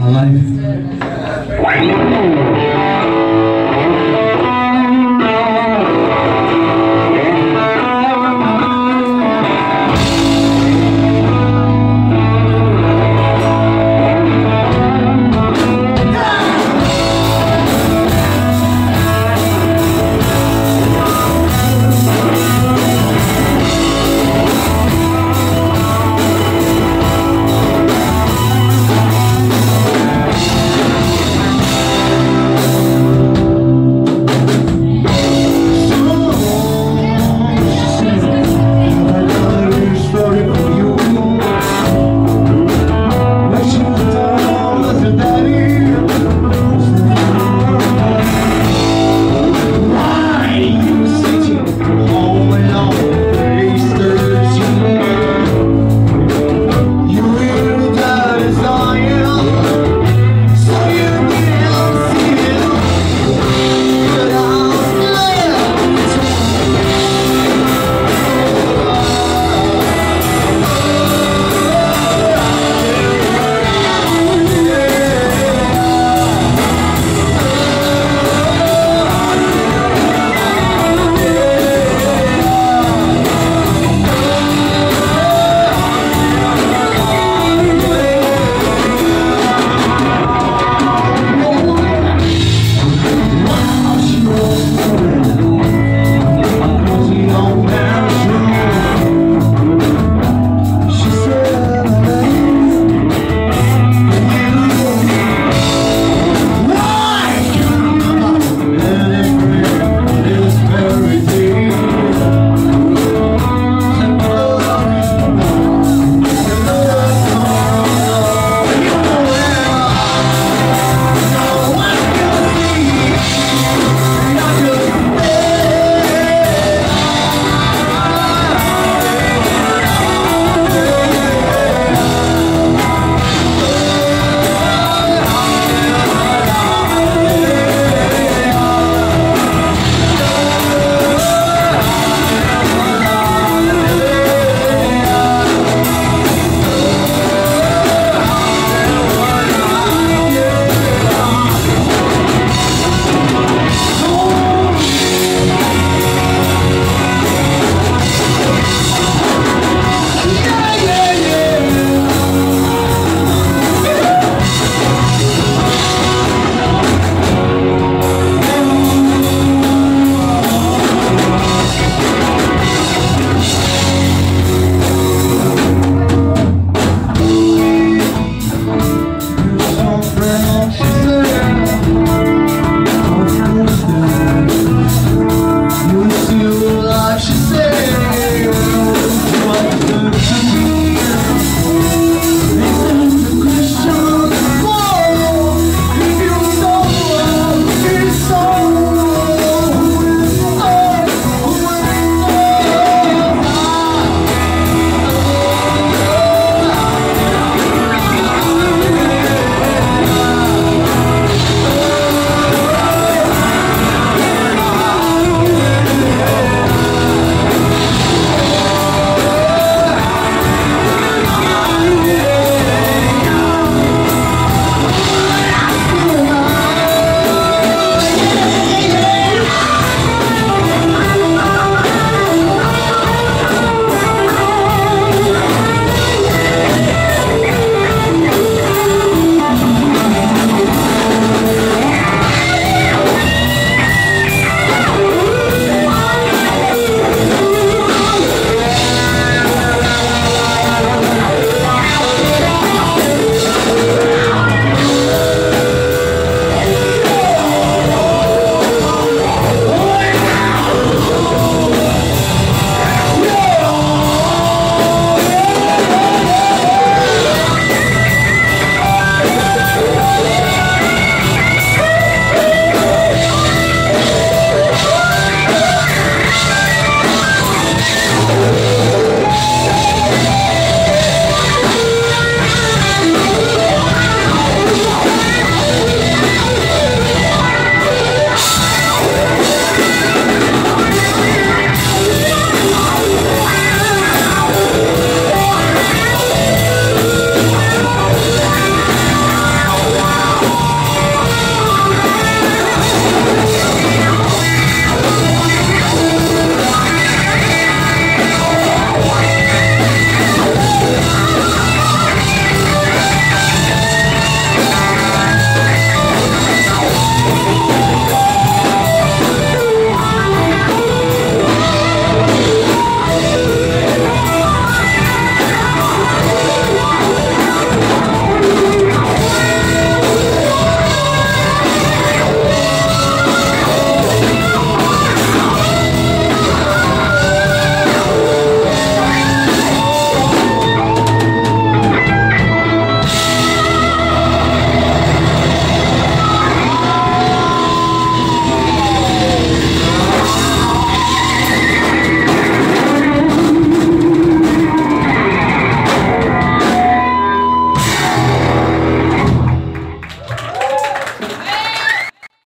alive.